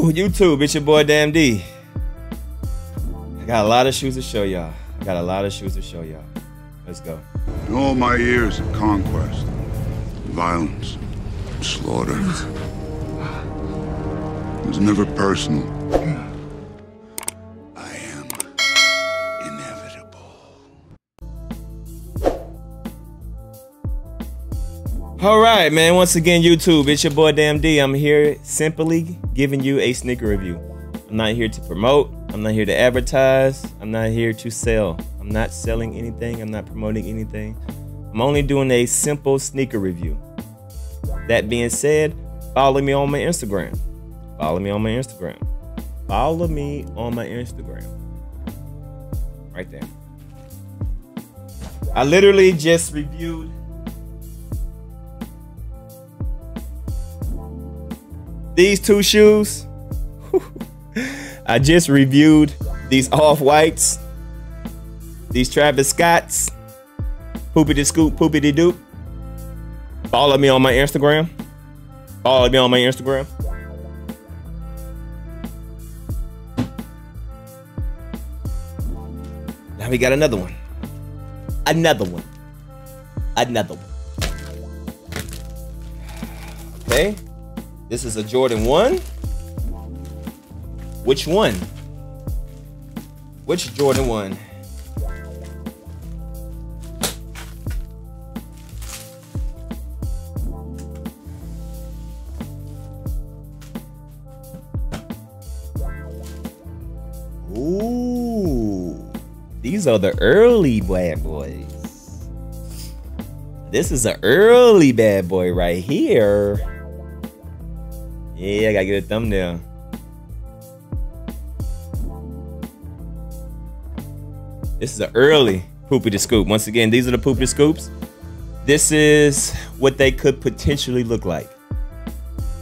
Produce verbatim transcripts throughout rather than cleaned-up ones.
Woo, YouTube, it's your boy Damn D. I got a lot of shoes to show y'all. I got a lot of shoes to show y'all. Let's go. In all my years of conquest, violence, slaughter, it was never personal. I am inevitable. All right, man. Once again, YouTube, it's your boy Damn D. I'm here simply giving you a sneaker review. I'm not here to promote. I'm not here to advertise. I'm not here to sell. I'm not selling anything. I'm not promoting anything. I'm only doing a simple sneaker review. That being said, follow me on my Instagram. Follow me on my Instagram. Follow me on my Instagram. Right there. I literally just reviewed these two shoes. I just reviewed these Off-Whites, these Travis Scotts, poopity scoop, poopity doop. Follow me on my Instagram. Follow me on my Instagram. Now we got another one. Another one. Another one. Okay. This is a Jordan one. Which one? Which Jordan one? Ooh, these are the early bad boys. This is an early bad boy right here. Yeah, I gotta get a thumbnail. This is an early poopity scoop. Once again, these are the poopity scoops. This is what they could potentially look like.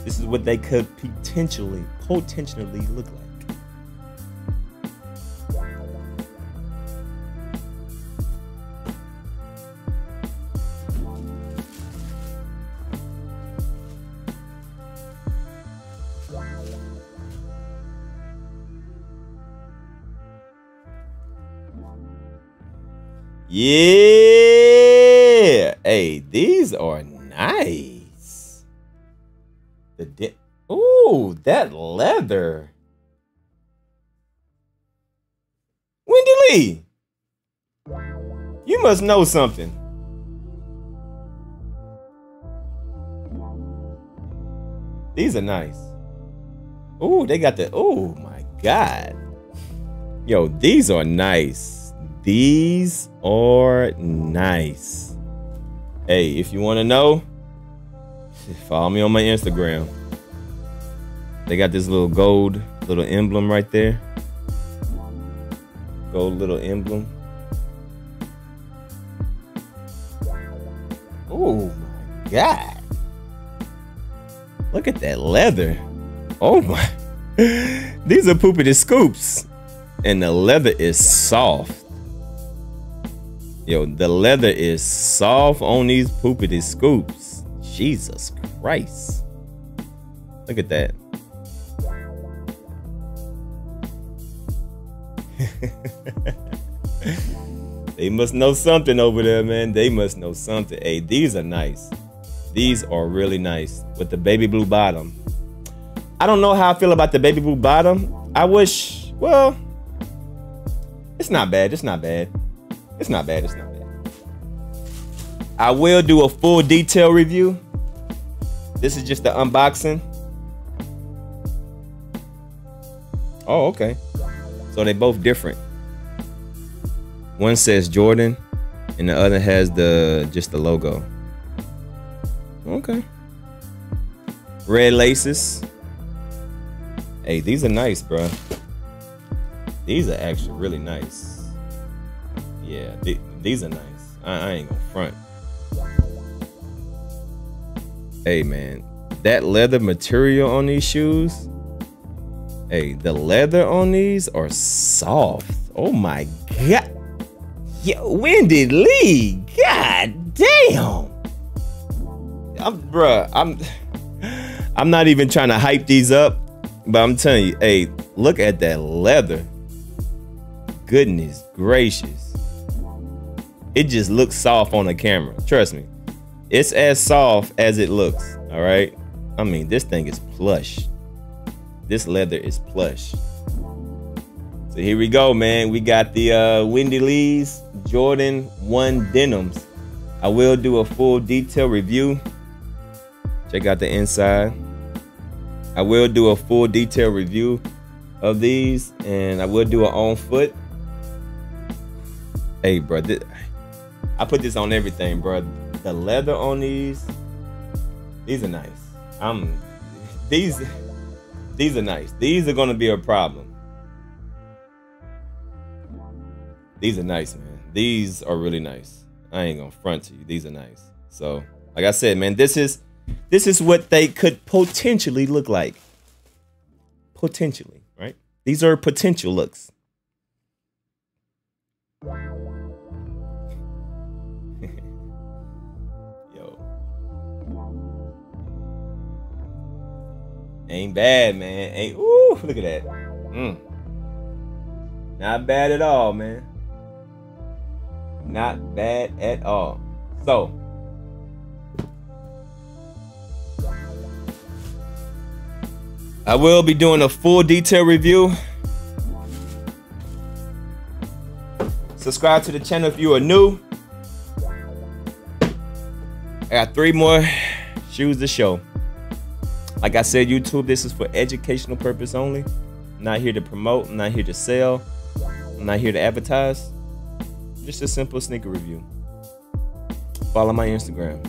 This is what they could potentially, potentially look like. Yeah, hey, these are nice. The dip. Oh, that leather. Wendy Lee, you must know something. These are nice. Oh, they got the. Oh my God. Yo, these are nice. These are nice. Hey, if you want to know, follow me on my Instagram. They got this little gold little emblem right there. Gold little emblem. Oh my God. Look at that leather. Oh my. These are poopity scoops. And the leather is soft. Yo, the leather is soft on these poopity scoops. Jesus Christ. Look at that. They must know something over there, man. They must know something. Hey, these are nice. These are really nice with the baby blue bottom. I don't know how I feel about the baby blue bottom. I wish, well, it's not bad. It's not bad. It's not bad, it's not bad. I will do a full detail review. This is just the unboxing. Oh, okay. So they both different. One says Jordan and the other has the just the logo. Okay. Red laces. Hey, these are nice, bro. These are actually really nice. Yeah, th these are nice. I, I ain't gonna front. Hey man, that leather material on these shoes. Hey, the leather on these are soft. Oh my God. Yo, Wendy Lee, God damn. I'm, bruh, I'm, I'm not even trying to hype these up. But I'm telling you, hey, look at that leather. Goodness gracious. It just looks soft on the camera. Trust me. It's as soft as it looks. All right. I mean, this thing is plush. This leather is plush. So here we go, man. We got the uh, Wendy Lee's Jordan one denims. I will do a full detail review. Check out the inside. I will do a full detail review of these, and I will do an on foot. Hey, bro, this, I put this on everything, bro. The leather on these, these are nice. I'm these, these are nice. These are gonna be a problem. These are nice, man. These are really nice. I ain't gonna front to you. These are nice. So, like I said, man, this is this is what they could potentially look like. Potentially, right? These are potential looks. Yo. Ain't bad, man. Ain't ooh, look at that. Mm. Not bad at all, man. Not bad at all. So I will be doing a full detail review. Subscribe to the channel if you are new. I got three more shoes to show. Like I said, YouTube, this is for educational purpose only. I'm not here to promote. I'm not here to sell. I'm not here to advertise. Just a simple sneaker review. Follow my Instagram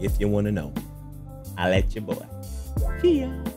if you want to know. I let your boy. See ya.